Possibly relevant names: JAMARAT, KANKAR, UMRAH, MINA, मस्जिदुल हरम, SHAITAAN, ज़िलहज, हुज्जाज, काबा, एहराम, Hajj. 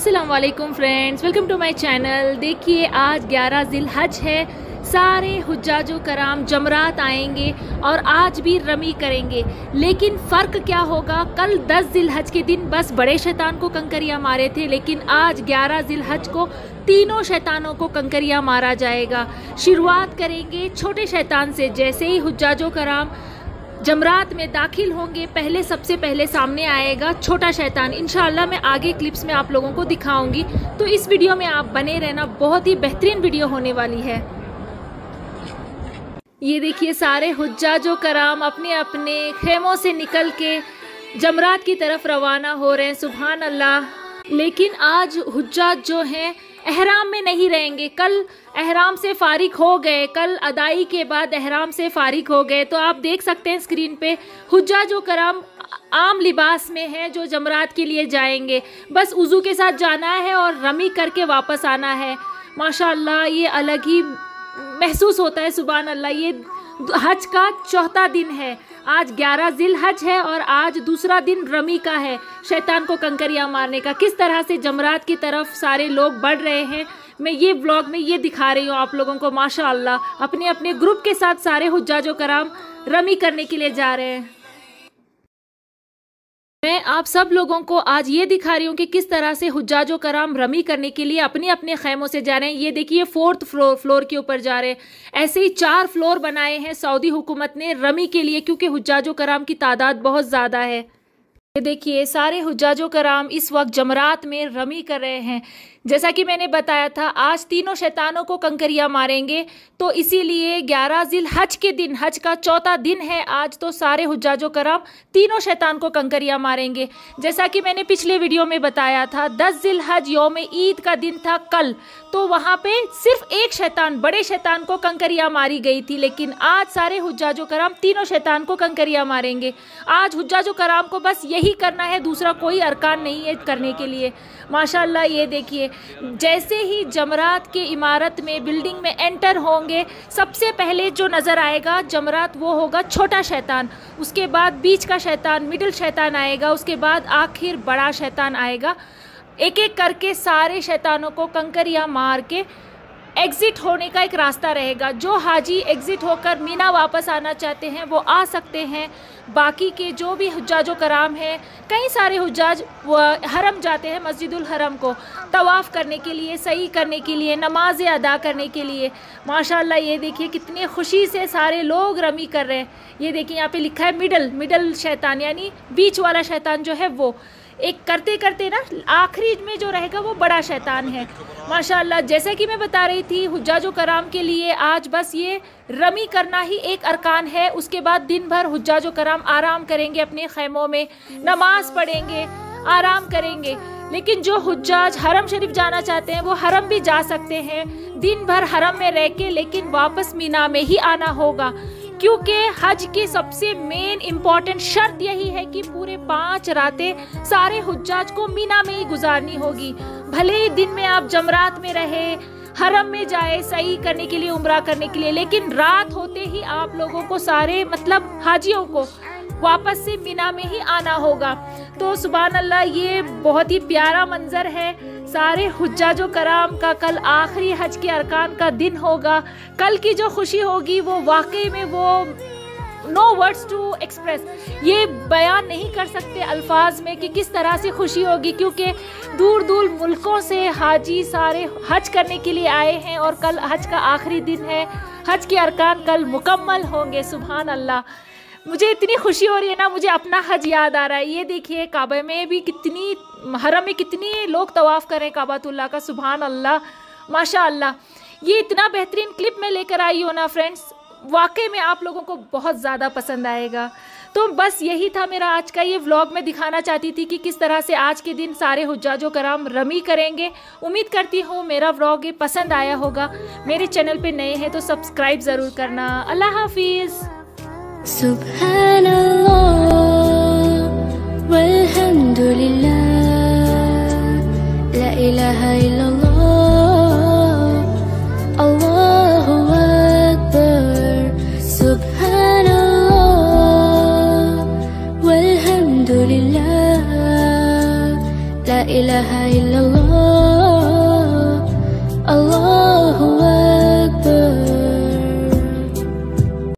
अस्सलामुअलैकुम friends, welcome to my channel. देखिए आज 11 ज़िलहज है, सारे हुज्जाजो कराम जमरात आएंगे और आज भी रमी करेंगे। लेकिन फ़र्क क्या होगा, कल 10 ज़िलहज के दिन बस बड़े शैतान को कंकरियाँ मारे थे, लेकिन आज 11 ज़िलहज को तीनों शैतानों को कंकरियाँ मारा जाएगा। शुरुआत करेंगे छोटे शैतान से। जैसे ही हुज्जाजो कराम जमरात में दाखिल होंगे, पहले सबसे पहले सामने आएगा छोटा शैतान। इंशाल्लाह मैं आगे क्लिप्स में आप लोगों को दिखाऊंगी, तो इस वीडियो में आप बने रहना, बहुत ही बेहतरीन वीडियो होने वाली है। ये देखिए सारे हुज्जाजो कराम अपने अपने खेमों से निकल के जमरात की तरफ रवाना हो रहे हैं। सुभान अल्लाह। लेकिन आज हुज्जाज जो हैं एहराम में नहीं रहेंगे, कल एहराम से फ़ारिग हो गए, कल अदाई के बाद एहराम से फ़ारिग हो गए। तो आप देख सकते हैं स्क्रीन पे हुज्जाजो कराम आम लिबास में हैं जो जमरात के लिए जाएंगे। बस उज़ू के साथ जाना है और रमी करके वापस आना है। माशाल्लाह, ये अलग ही महसूस होता है। सुभान अल्लाह। ये हज का चौथा दिन है, आज 11 ज़िलहज है और आज दूसरा दिन रमी का है, शैतान को कंकरियाँ मारने का। किस तरह से जमरात की तरफ सारे लोग बढ़ रहे हैं, मैं ये व्लॉग में ये दिखा रही हूँ आप लोगों को। माशाल्लाह, अपने अपने ग्रुप के साथ सारे हुज्जाजो कराम रमी करने के लिए जा रहे हैं। मैं आप सब लोगों को आज ये दिखा रही हूँ कि किस तरह से हुज्जाजो कराम रमी करने के लिए अपने अपने खैमों से जा रहे हैं। ये देखिए 4th फ्लोर के ऊपर जा रहे हैं। ऐसे ही 4 फ्लोर बनाए हैं सऊदी हुकूमत ने रमी के लिए, क्योंकि हुज्जाजो कराम की तादाद बहुत ज़्यादा है। ये देखिए सारे हुज्जाजो कराम इस वक्त जमरात में रमी कर रहे हैं। जैसा कि मैंने बताया था, आज तीनों शैतानों को कंकरियाँ मारेंगे, तो इसीलिए 11 ज़िलहज के दिन, हज का चौथा दिन है आज, तो सारे हुज्जाजो कराम तीनों शैतान को कंकरियाँ मारेंगे। जैसा कि मैंने पिछले वीडियो में बताया था, 10 ज़िलहज यौम ईद का दिन था कल, तो वहाँ पे सिर्फ एक शैतान, बड़े शैतान को कंकरियाँ मारी गई थी। लेकिन आज सारे हुज्जाजो कराम तीनों शैतान को कंकरियाँ मारेंगे। आज हुज्जाजो कराम को बस यही करना है, दूसरा कोई अरकान नहीं है करने के लिए। माशाल्लाह, ये देखिए जैसे ही जमरात के इमारत में, बिल्डिंग में एंटर होंगे, सबसे पहले जो नज़र आएगा जमरात वो होगा छोटा शैतान, उसके बाद बीच का शैतान, मिडिल शैतान आएगा, उसके बाद आखिर बड़ा शैतान आएगा। एक एक करके सारे शैतानों को कंकरियाँ मार के एग्ज़िट होने का एक रास्ता रहेगा। जो हाजी एग्ज़िट होकर मीना वापस आना चाहते हैं वो आ सकते हैं। बाकी के जो भी हुज्जाजो कराम हैं, कई सारे हुज्जाज हरम जाते हैं, मस्जिदुल हरम को तवाफ़ करने के लिए, सई करने के लिए, नमाज़ें अदा करने के लिए। माशाल्लाह, ये देखिए कितने खुशी से सारे लोग रमी कर रहे हैं। ये देखिए यहाँ पे लिखा है मिडल शैतान, यानी बीच वाला शैतान जो है वो एक करते करते ना आखिरी में जो रहेगा वो बड़ा शैतान है। माशाल्लाह, जैसे कि मैं बता रही थी, हुज्जाजो कराम के लिए आज बस ये रमी करना ही एक अरकान है। उसके बाद दिन भर हुज्जाजो कराम आराम करेंगे अपने खैमों में, नमाज पढ़ेंगे, आराम करेंगे। लेकिन जो हुज्जाज हरम शरीफ जाना चाहते हैं वो हरम भी जा सकते हैं, दिन भर हरम में रह के, लेकिन वापस मीना में ही आना होगा। क्योंकि हज की सबसे मेन इम्पॉर्टेंट शर्त यही है कि पूरे 5 रातें सारे हुज्जाज को मीना में ही गुजारनी होगी। भले ही दिन में आप जमरात में रहे, हरम में जाए सई करने के लिए, उमरा करने के लिए, लेकिन रात होते ही आप लोगों को सारे मतलब हाजियों को वापस से मीना में ही आना होगा। तो सुभान अल्लाह, ये बहुत ही प्यारा मंजर है। सारे हुज्जाजो कराम का कल आखिरी हज के अरकान का दिन होगा। कल की जो खुशी होगी वो वाकई में वो नो वर्ड्स टू एक्सप्रेस, ये बयान नहीं कर सकते अल्फाज में कि किस तरह से खुशी होगी। क्योंकि दूर दूर मुल्कों से हाजी सारे हज करने के लिए आए हैं और कल हज का आखिरी दिन है, हज के अरकान कल मुकम्मल होंगे। सुभान अल्लाह, मुझे इतनी खुशी हो रही है ना, मुझे अपना हज याद आ रहा है। ये देखिए काबा में भी कितनी, हरम में कितनी लोग तवाफ़ करें काबातुल्लाह का। सुभान अल्लाह, माशाअल्लाह। ये इतना बेहतरीन क्लिप मैं लेकर आई हूँ ना फ्रेंड्स, वाकई में आप लोगों को बहुत ज़्यादा पसंद आएगा। तो बस यही था मेरा आज का ये व्लॉग। मैं दिखाना चाहती थी कि किस तरह से आज के दिन सारे हुज्जाजो कराम रमी करेंगे। उम्मीद करती हूँ मेरा व्लॉग ये पसंद आया होगा। मेरे चैनल पे नए हैं तो सब्सक्राइब ज़रूर करना। अल्लाह हाफिज़। सुब्हानअल्लाह वल्हम्दुलिल्लाह ला इलाहा इल्लल्लाह। La ilaha illallah Allah।